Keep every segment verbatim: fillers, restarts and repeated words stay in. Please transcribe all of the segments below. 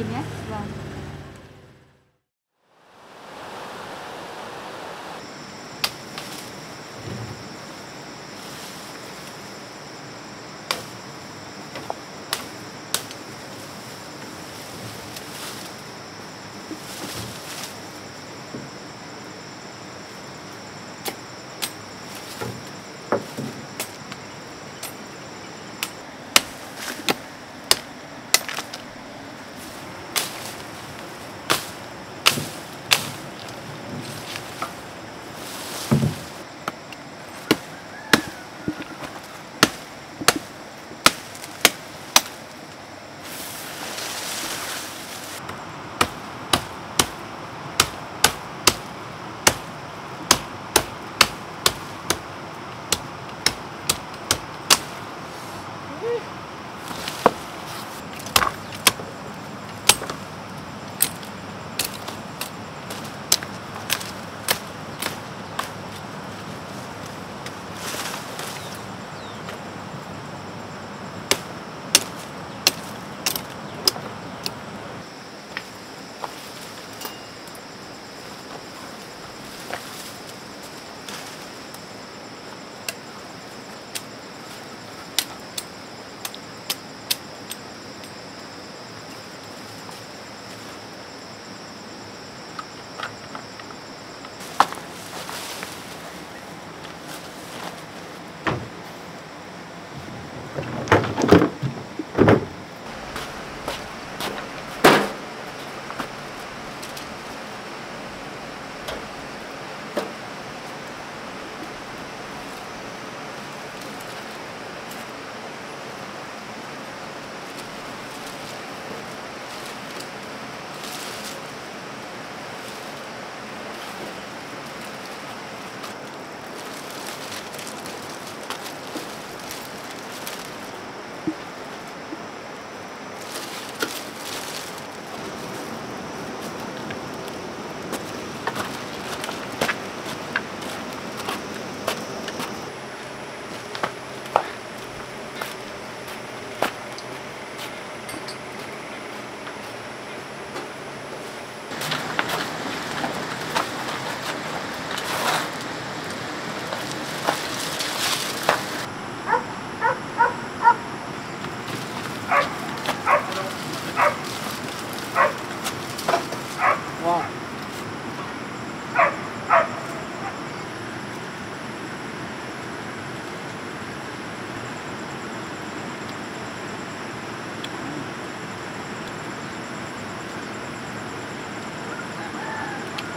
nhìn nhé. Vâng.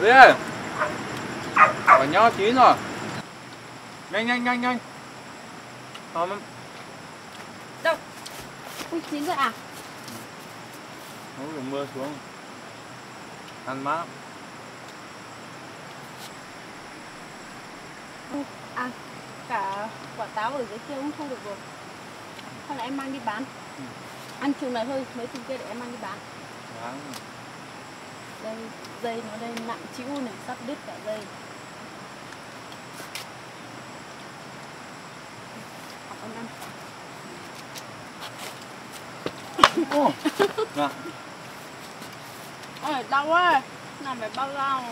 Đấy, quả nho chín rồi. Nhanh nhanh nhanh nhanh. Thòm em. Đâu? Ui, chín rồi à? Nó đổ mưa xuống. Ăn mát. À, cả quả táo ở dưới kia cũng không được rồi. Hay là em mang đi bán. Ừ. Ăn chừng này thôi, mấy chừng kia để em mang đi bán. Đáng. Đây, dây nó đây nặng chịu này, sắp đứt cả dây. Học con ăn. Ô, nè. Ôi, đau quá, làm phải bao lao.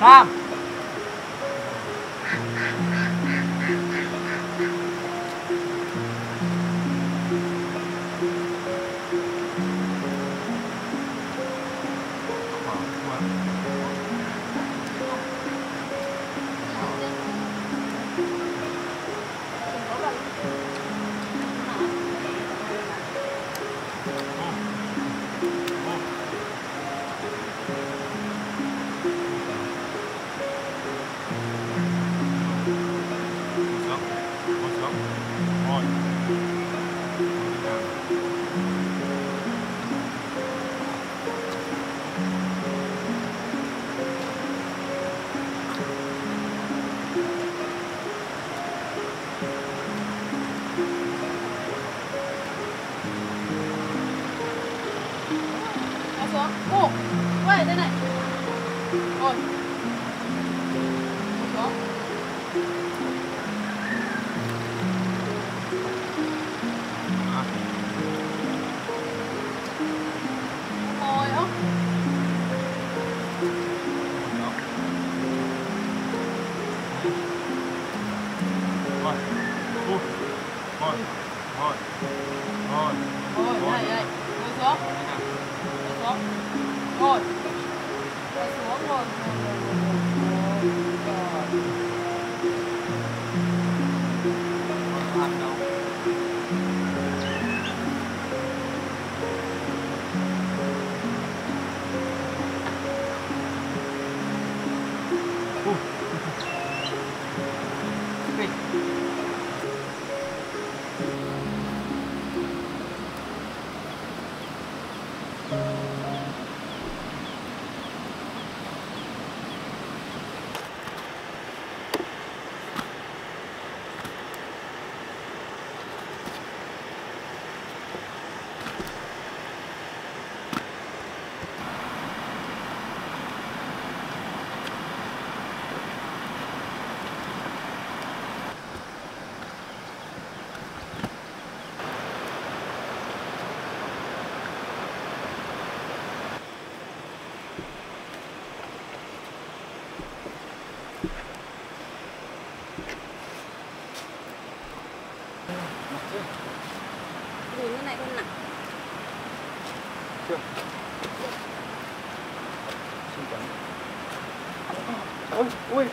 Sam. Ô, quay đây này. Rồi. Đó. Rồi đó. Rồi. Ui. Rồi. Rồi. Rồi. Rồi, đây đây. Ngồi xuống. Ngồi xuống. Ngồi. Ngồi xuống, ngồi. Ôi, ui.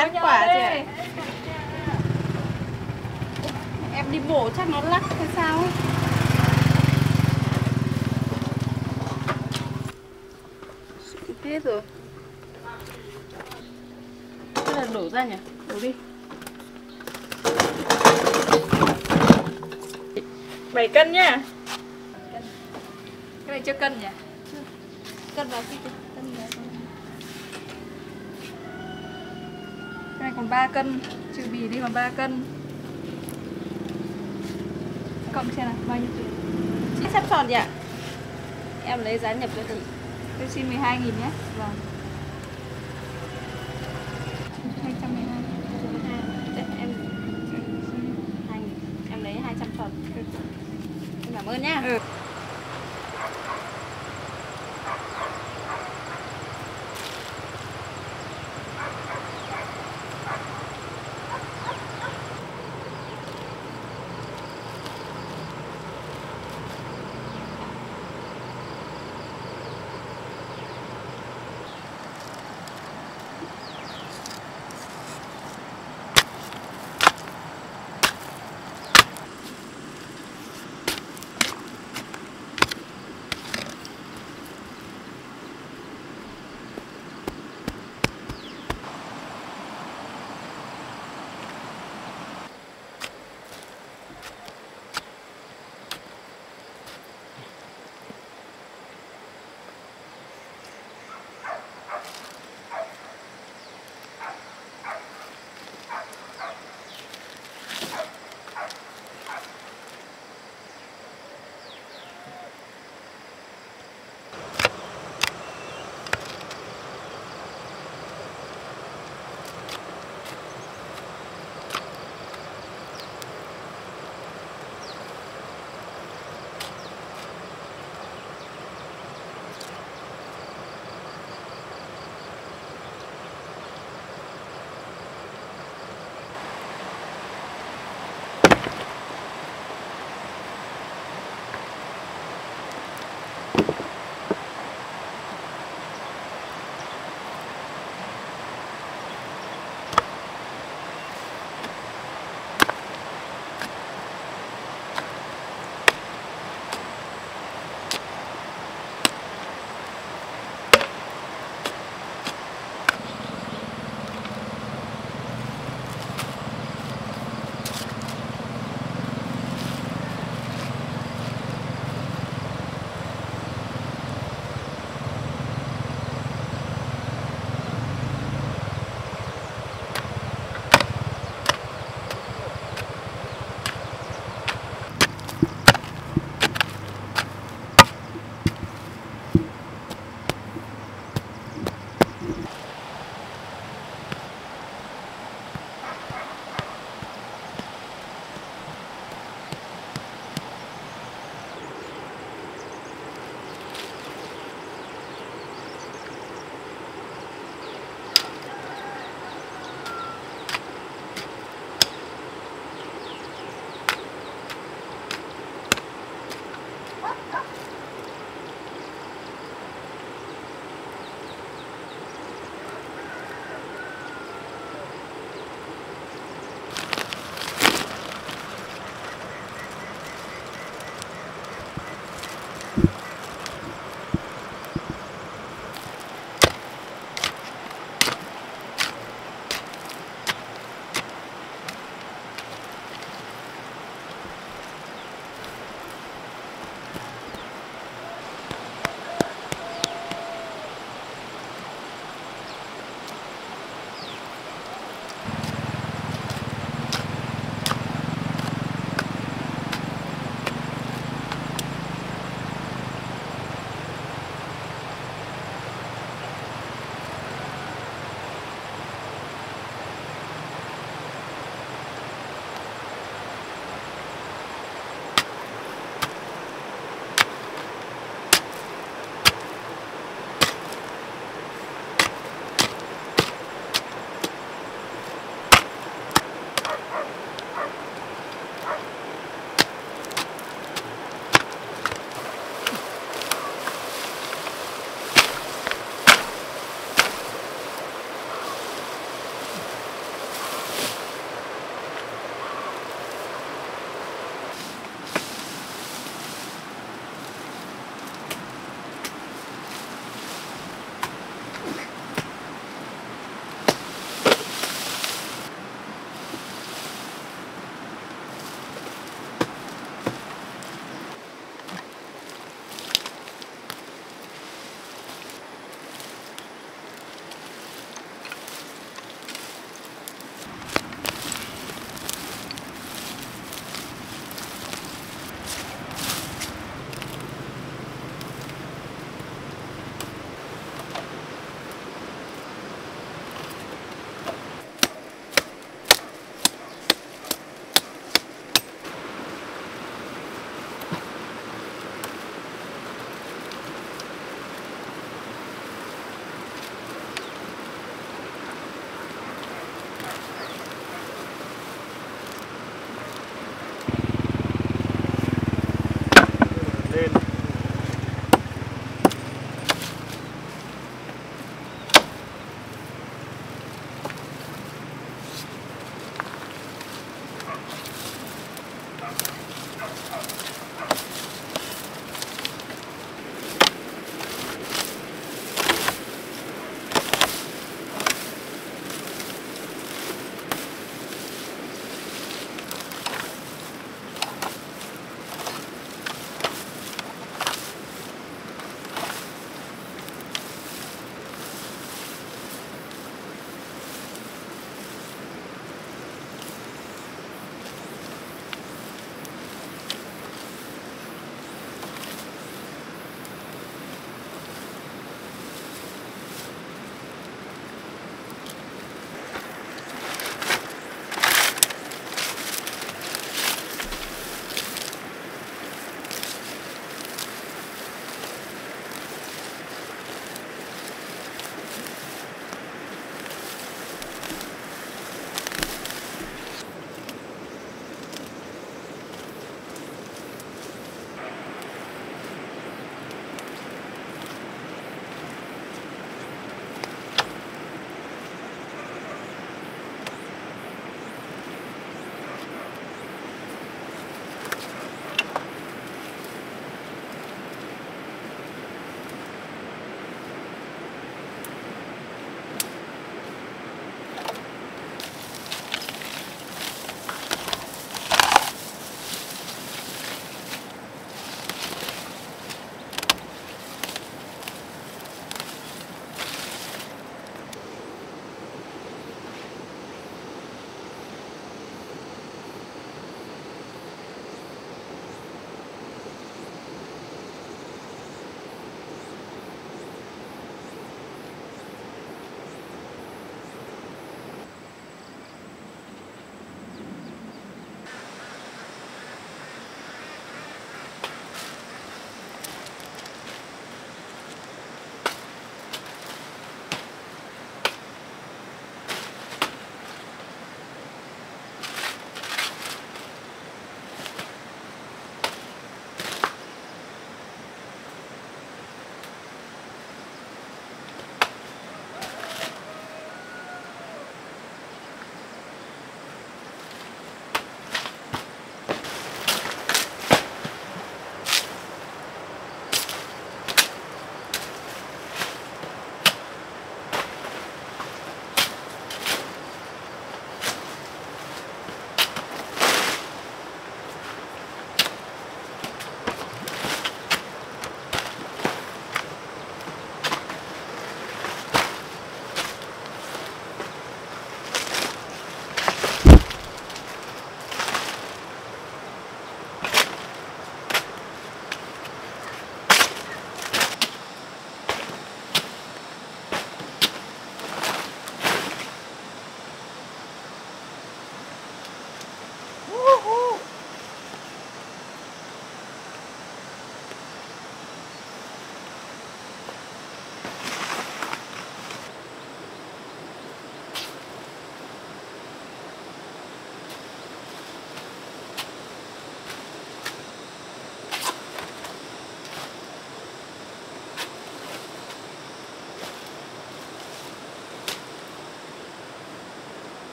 Bán quả gì ạ? Em đi bộ chắc nó lắc hay sao ấy. Biết rồi. Thế là đổ ra nhỉ? Đổ đi. bảy cân nhá. Cân. Cái này chưa cân nhỉ? Chưa. Cân vào cái kia. Cân vào. Cái này còn ba cân, trừ bì đi còn ba cân. Cộng xem nào, bao nhiêu tiền? Chị sắp tròn nhỉ? Em lấy giá nhập cho chị. Tôi xin mười hai nghìn nhé. Vâng. Ơn nhá. Ừ.